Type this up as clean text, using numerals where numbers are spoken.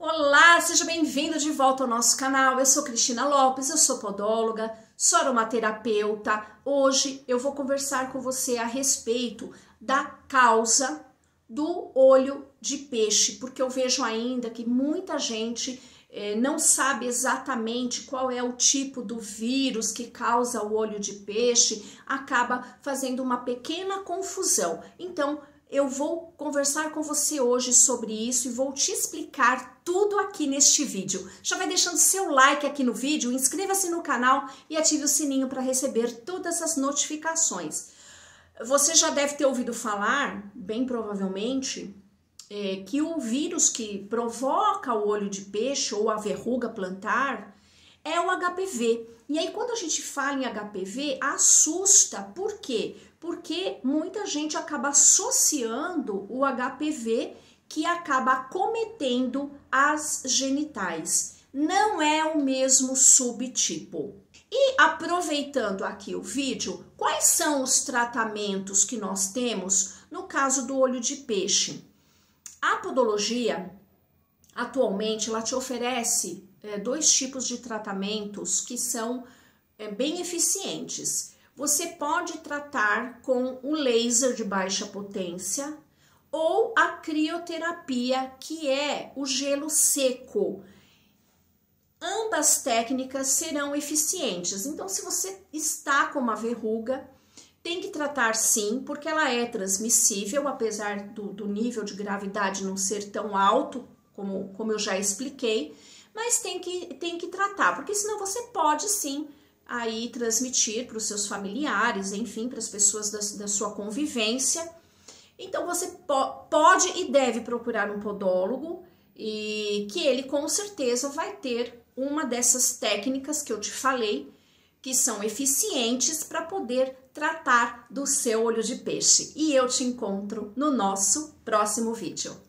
Olá, seja bem-vindo de volta ao nosso canal. Eu sou Cristina Lopes, eu sou podóloga, sou aromaterapeuta. Hoje eu vou conversar com você a respeito da causa do olho de peixe, porque eu vejo ainda que muita gente não sabe exatamente qual é o tipo do vírus que causa o olho de peixe, acaba fazendo uma pequena confusão. Então, eu vou conversar com você hoje sobre isso e vou te explicar tudo aqui neste vídeo. Já vai deixando seu like aqui no vídeo, inscreva-se no canal e ative o sininho para receber todas as notificações. Você já deve ter ouvido falar, bem provavelmente, que o vírus que provoca o olho de peixe ou a verruga plantar é o HPV. E aí, quando a gente fala em HPV, assusta. Por quê? Porque muita gente acaba associando o HPV que acaba acometendo as genitais. Não é o mesmo subtipo. E aproveitando aqui o vídeo, quais são os tratamentos que nós temos no caso do olho de peixe? A podologia, atualmente, ela te oferece dois tipos de tratamentos que são bem eficientes. Você pode tratar com o laser de baixa potência ou a crioterapia, que é o gelo seco. Ambas técnicas serão eficientes. Então, se você está com uma verruga, tem que tratar sim, porque ela é transmissível, apesar do nível de gravidade não ser tão alto, como eu já expliquei, mas tem que tratar, porque senão você pode sim aí transmitir para os seus familiares, enfim, para as pessoas da sua convivência. Então, você pode e deve procurar um podólogo, e que ele com certeza vai ter uma dessas técnicas que eu te falei, que são eficientes para poder tratar do seu olho de peixe. E eu te encontro no nosso próximo vídeo.